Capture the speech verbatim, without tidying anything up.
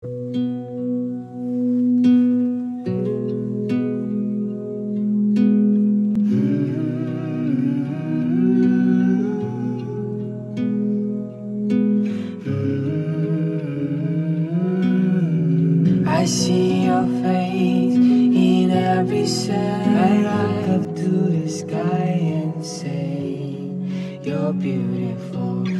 I see your face in every cell. I look up to the sky and say, you're beautiful.